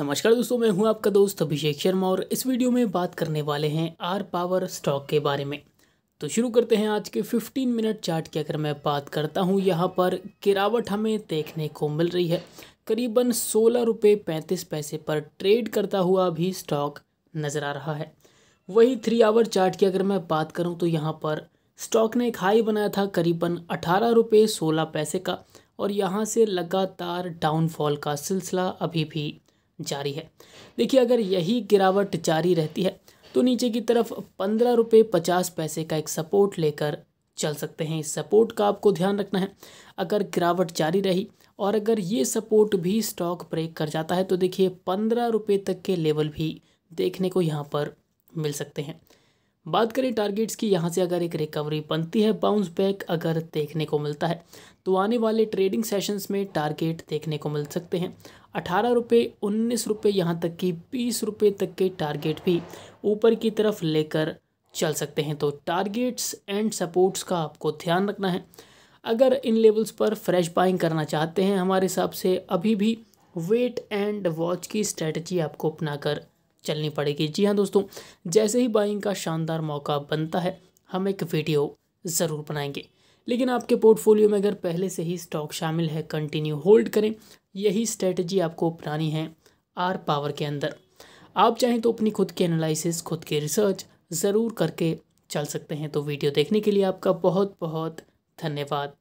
नमस्कार दोस्तों, मैं हूं आपका दोस्त अभिषेक शर्मा और इस वीडियो में बात करने वाले हैं आर पावर स्टॉक के बारे में। तो शुरू करते हैं आज के 15 मिनट चार्ट की। अगर मैं बात करता हूं, यहां पर गिरावट हमें देखने को मिल रही है। करीबन 16 रुपये 35 पैसे पर ट्रेड करता हुआ भी स्टॉक नज़र आ रहा है। वही 3 आवर चार्ट की अगर मैं बात करूँ तो यहाँ पर स्टॉक ने एक हाई बनाया था करीबन 18 रुपये 16 पैसे का और यहाँ से लगातार डाउनफॉल का सिलसिला अभी भी जारी है। देखिए, अगर यही गिरावट जारी रहती है तो नीचे की तरफ 15 रुपये 50 पैसे का एक सपोर्ट लेकर चल सकते हैं। इस सपोर्ट का आपको ध्यान रखना है। अगर गिरावट जारी रही और अगर ये सपोर्ट भी स्टॉक ब्रेक कर जाता है तो देखिए 15 रुपये तक के लेवल भी देखने को यहाँ पर मिल सकते हैं। बात करें टारगेट्स की, यहाँ से अगर एक रिकवरी बनती है, बाउंस बैक अगर देखने को मिलता है तो आने वाले ट्रेडिंग सेशंस में टारगेट देखने को मिल सकते हैं। 18 रुपये 19 रुपये यहाँ तक कि 20 रुपये तक के टारगेट भी ऊपर की तरफ लेकर चल सकते हैं। तो टारगेट्स एंड सपोर्ट्स का आपको ध्यान रखना है। अगर इन लेवल्स पर फ्रेश बाइंग करना चाहते हैं, हमारे हिसाब से अभी भी वेट एंड वॉच की स्ट्रेटजी आपको अपना कर चलनी पड़ेगी। जी हाँ दोस्तों, जैसे ही बाइंग का शानदार मौका बनता है हम एक वीडियो ज़रूर बनाएंगे। लेकिन आपके पोर्टफोलियो में अगर पहले से ही स्टॉक शामिल है, कंटिन्यू होल्ड करें। यही स्ट्रेटजी आपको अपनानी है आर पावर के अंदर। आप चाहें तो अपनी खुद की एनालिसिस, खुद की रिसर्च ज़रूर करके चल सकते हैं। तो वीडियो देखने के लिए आपका बहुत बहुत धन्यवाद।